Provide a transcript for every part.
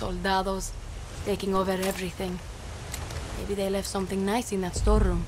soldados, taking over everything. Maybe they left something nice in that storeroom.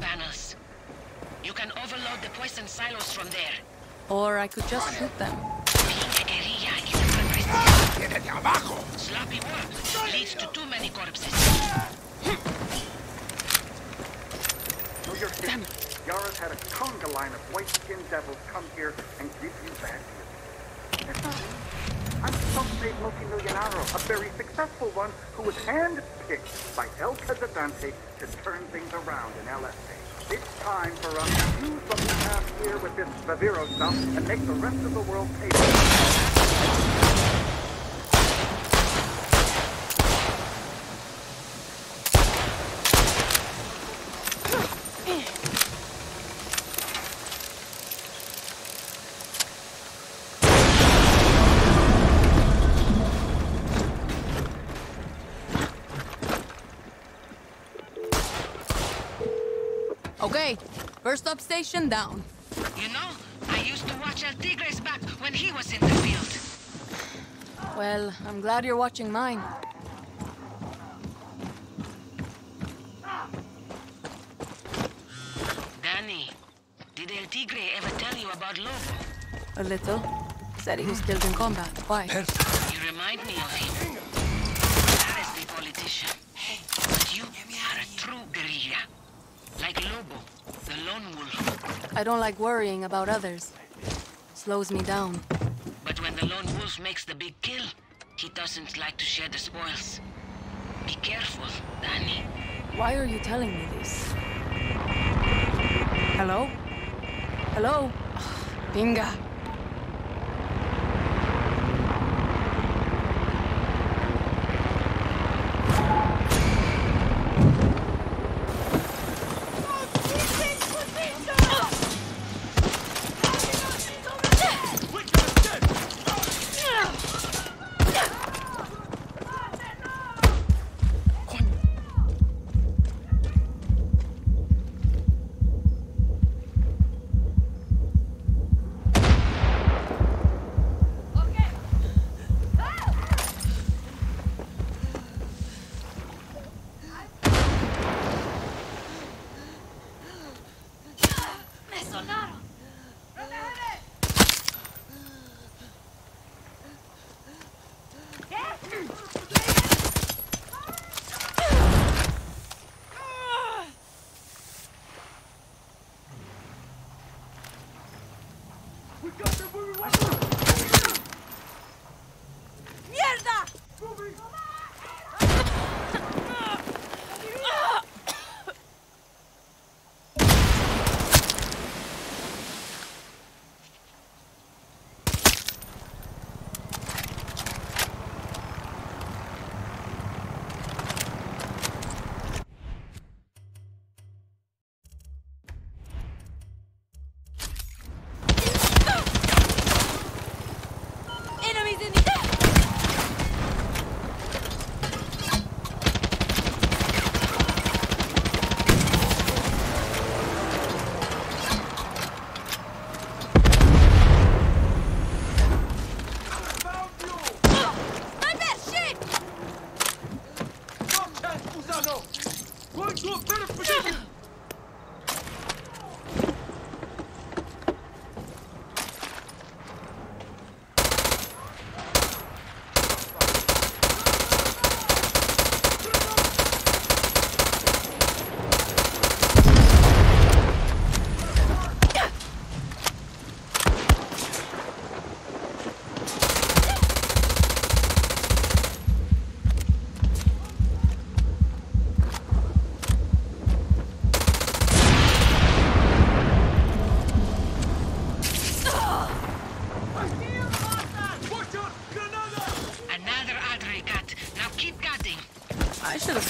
Panels. You can overload the poison silos from there. Or I could just shoot them. Sloppy work leads to too many corpses. Do your thing. Yara's had a conga line of white-skinned devils come here and give you back to it. I'm supposed a multi-millionaire, a very successful one who was handpicked by El Cazadante to turn things around in LSA. It's time for us to use what we have here with this Viviro stuff and make the rest of the world pay for it. Okay, first up station down. You know, I used to watch El Tigre's back when he was in the field. Well, I'm glad you're watching mine. Dani, did El Tigre ever tell you about Lobo? A little. Said he was killed in combat. Why? You remind me of him. That is the politician. But you are a true guerrilla. Like Lobo, the lone wolf. I don't like worrying about others. Slows me down. But when the lone wolf makes the big kill, he doesn't like to share the spoils. Be careful, Dani. Why are you telling me this? Hello? Hello? Pinga.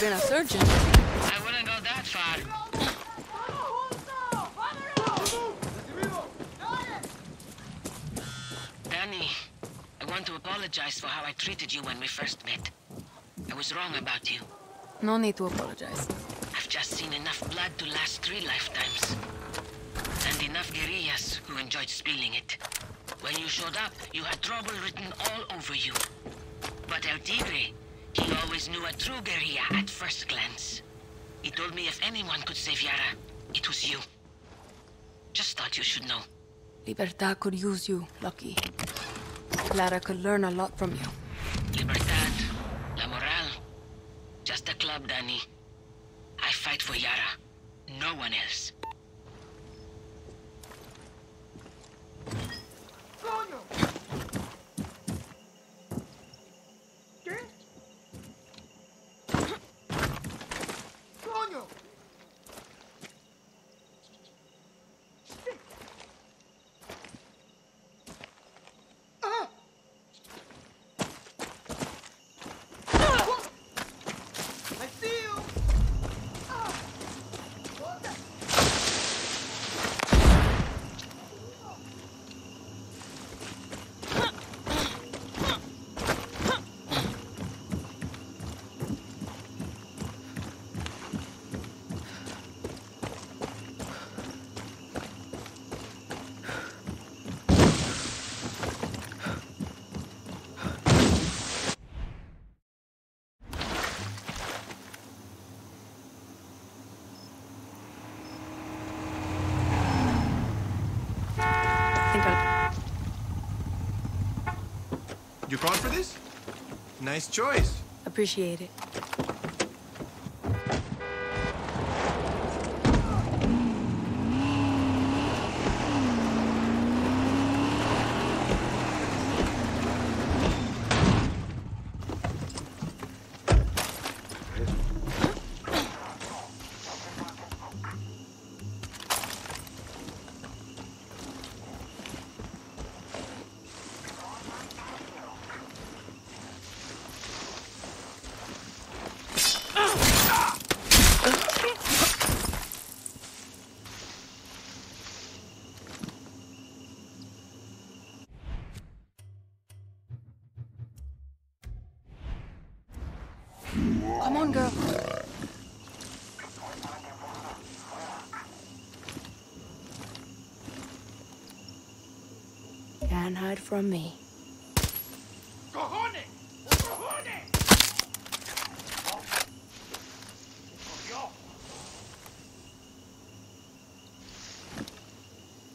been a surgeon. I wouldn't go that far. Dani, I want to apologize for how I treated you when we first met. I was wrong about you. No need to apologize. I've just seen enough blood to last 3 lifetimes. And enough guerrillas who enjoyed spilling it. When you showed up, you had trouble written all over you. But El Tigre, he always knew a true guerrilla at first glance. He told me if anyone could save Yara, it was you. Just thought you should know. Libertad could use you, Loki. Clara could learn a lot from you. Libertad, la morale. Just a club, Dani. I fight for Yara. No one else. You brought for this? Nice choice. Appreciate it. Come on, girl. Can't hide from me. Cojones! Cojones!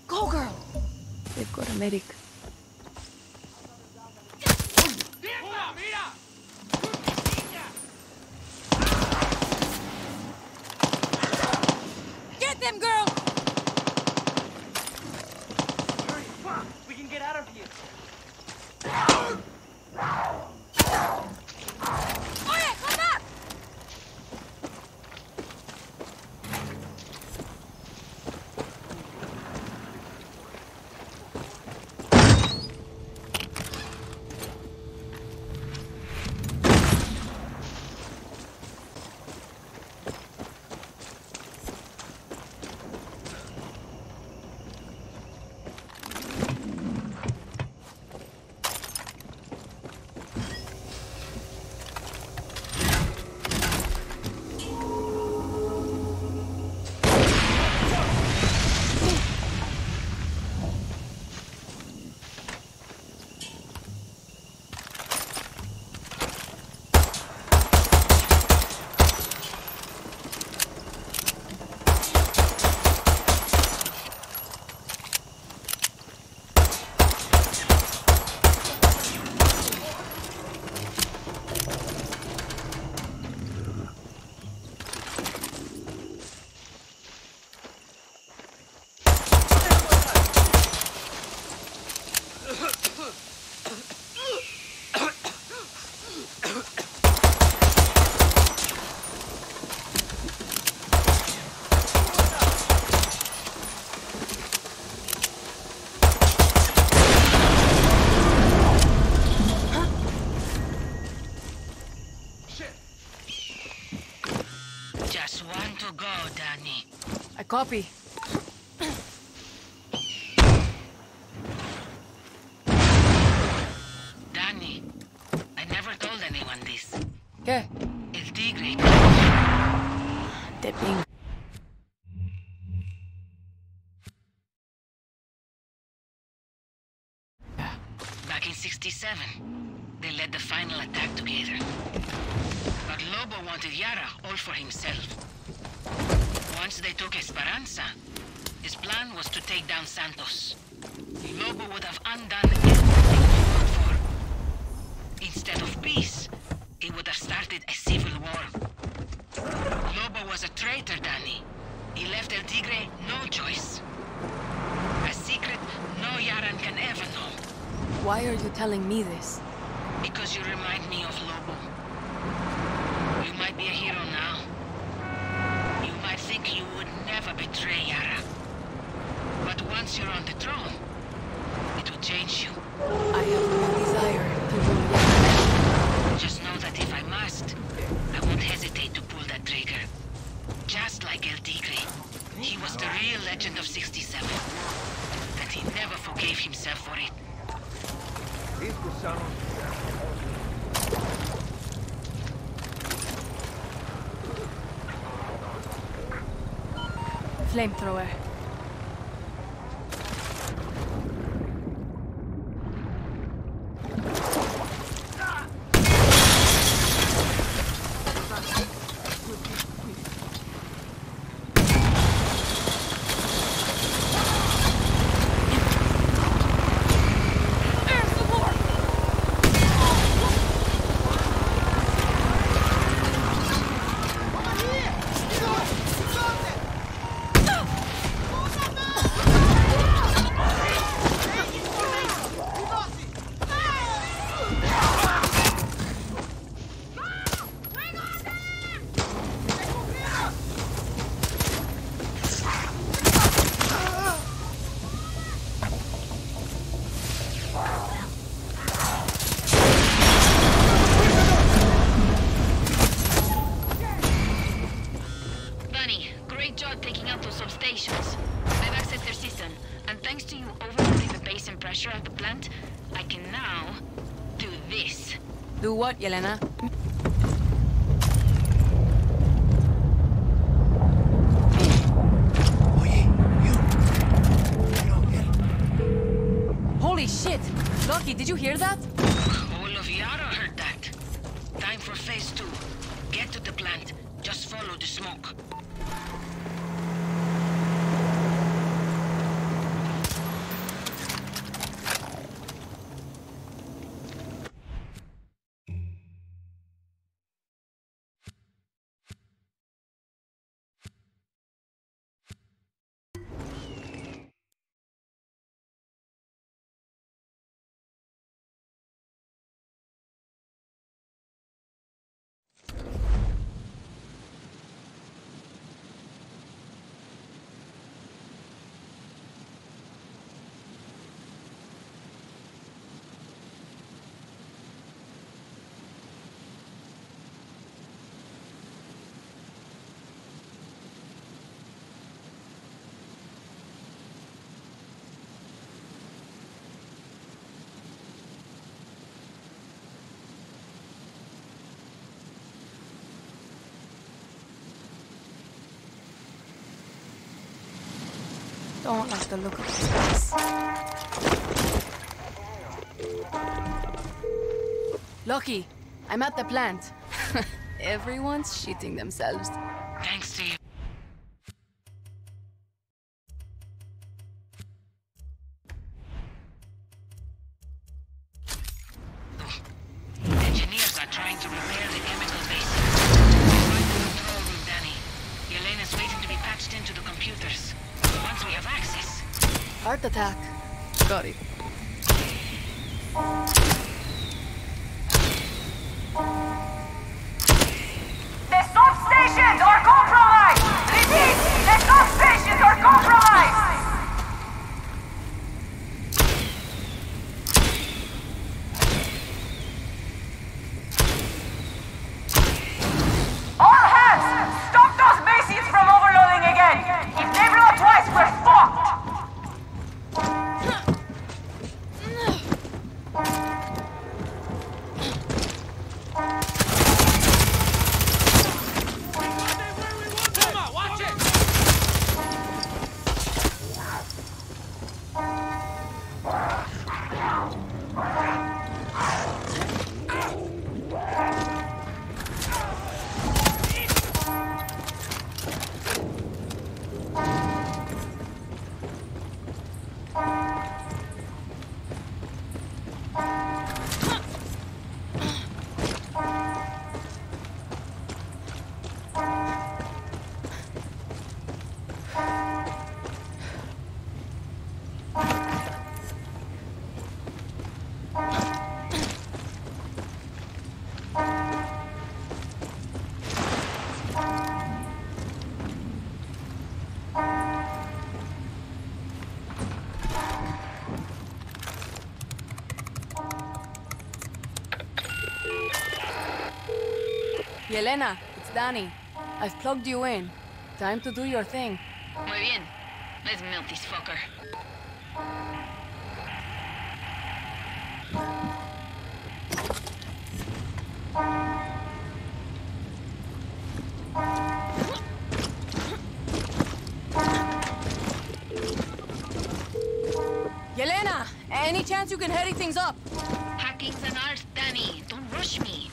Go, girl! They've got a medic. That's one to go, Dani. I copy. Dani, I never told anyone this. ¿Qué? El Tigre. Te pingo. Back in 67, they led the final attack together. But Lobo wanted Yara all for himself. Once they took Esperanza, his plan was to take down Santos. Lobo would have undone everything he fought for. Instead of peace, he would have started a civil war. Lobo was a traitor, Dani. He left El Tigre no choice. A secret no Yaran can ever know. Why are you telling me this? Because you remind me of Lobo. You might be a hero now. You might think you would never betray Yara. But once you're on the throne, it will change you. I have no desire to rule Yara. Just know that if I must, I won't hesitate to pull that trigger. Just like El Tigre. He was the real legend of 67. And he never forgave himself for it. This was sound. Flamethrower. What, Yelena? Oye, you. Holy shit! Loki, did you hear that? All of Yara heard that. Time for phase two. Get to the plant. Just follow the smoke. I don't like the look of this. Loki, I'm at the plant. Everyone's shitting themselves. Thanks to you. Engineers are trying to repair the chemical base. We're going to the control room, Dani. Yelena's waiting to be patched into the computers. Once we have access. Heart attack. Got it. The substations are compromised! Repeat! The substations are compromised! All hands! Stop those Yelena, it's Dani. I've plugged you in. Time to do your thing. Muy bien. Let's melt this fucker. Yelena, any chance you can hurry things up? Hacking's an art, Dani. Don't rush me.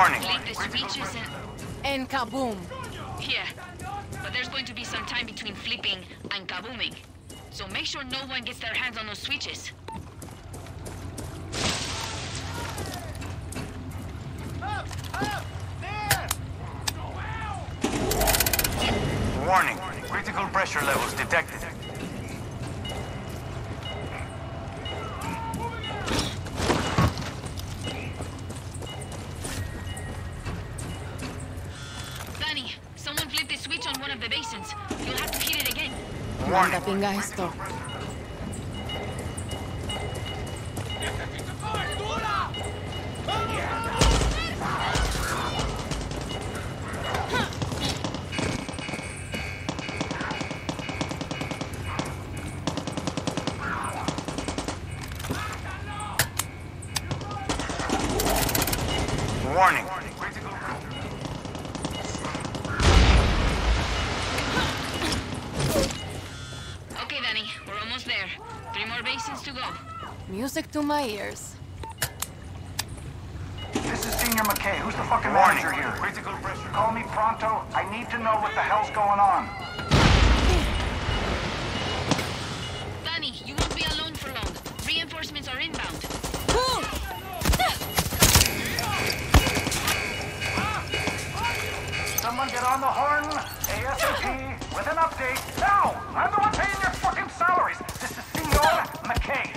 Warning. And kaboom. Yeah, but there's going to be some time between flipping and kabooming. So make sure no one gets their hands on those switches. Up, there. Warning. Critical pressure levels detected. Manda pinga esto. Warning. Music to my ears. This is Senor McKay. Who's the fucking manager here? Critical pressure. Call me pronto. I need to know what the hell's going on. Dani, you won't be alone for long. Reinforcements are inbound. Cool. Someone get on the horn, ASAP, with an update. Now! I'm the one paying your fucking salaries. This is Senor McKay.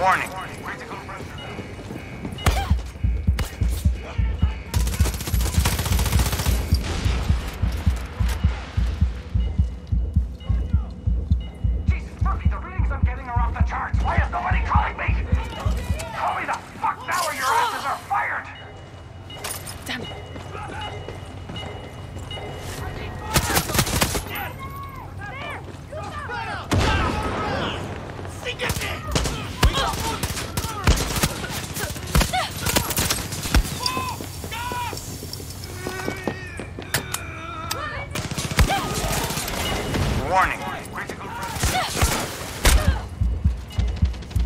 Warning. Critical pressure. Jesus, Murphy, the readings I'm getting are off the charts. Why is nobody calling me? Call me the fuck now or your asses are fired. Damn it. Warning. Critical pressure.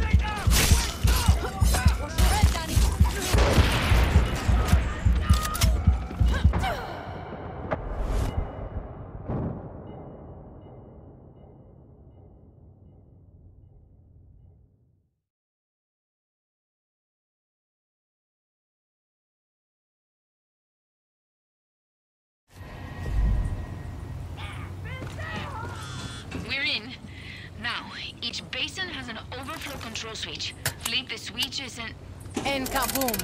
Stay down. Each basin has an overflow control switch. Flip the switches and kaboom.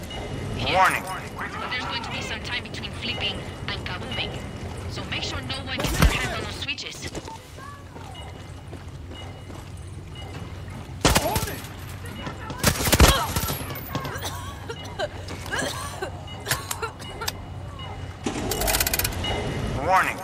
Warning. But there's going to be some time between flipping and kabooming. So make sure no one gets their hands on those switches. Warning. Huh? Warning.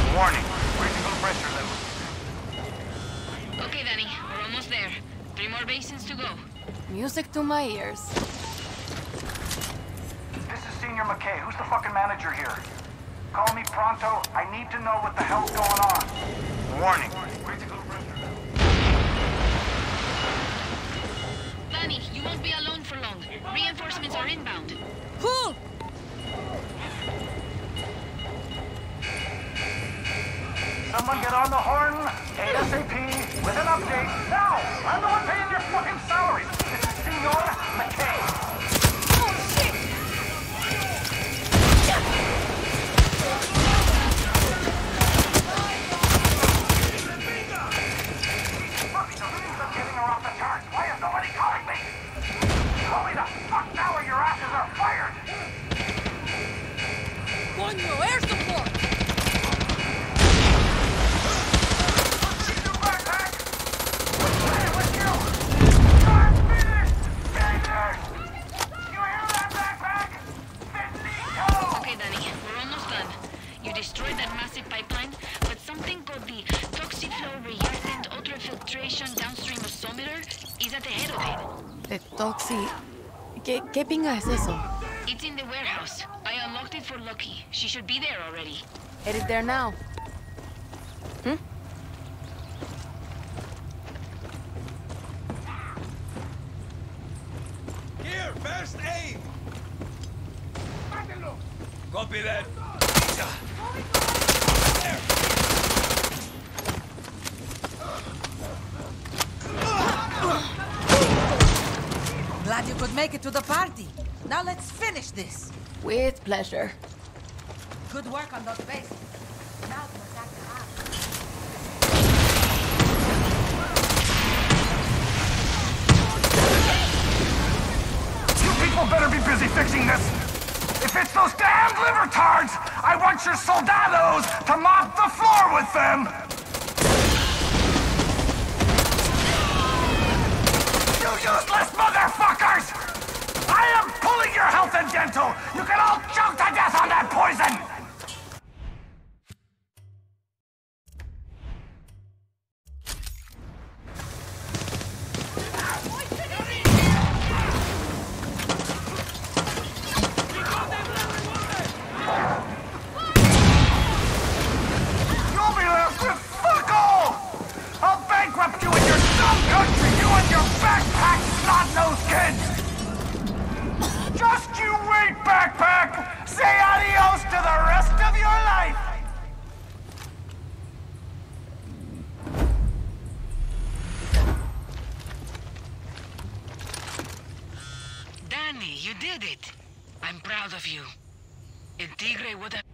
Critical pressure level. Three more basins to go. Music to my ears. This is Senor McKay. Who's the fucking manager here? Call me pronto. I need to know what the hell's going on. Warning. Dani, you won't be alone for long. Reinforcements are inbound. Cool! Someone get on the horn, ASAP, with an update, now! I'm the one paying your fucking salary! This is Senor McKay! Oh, shit! Look, the things are getting her off the charts. Why is nobody calling me? Holy the fuck now or your asses are fired! One more air support! ¿Qué pinga es eso? It's in the warehouse. I unlocked it for Loki. She should be there already. It is there now. Hmm? Here, first aid! Copy that. Glad you could make it to the party. Now let's finish this. With pleasure. Good work on those bases. Now to attack the house. You people better be busy fixing this. If it's those damned libertards, I want your soldados to mop the floor with them. You useless motherfuckers! I am pulling your health and dental! You can all choke to death on that poison! You did it! I'm proud of you. El Tigre would have...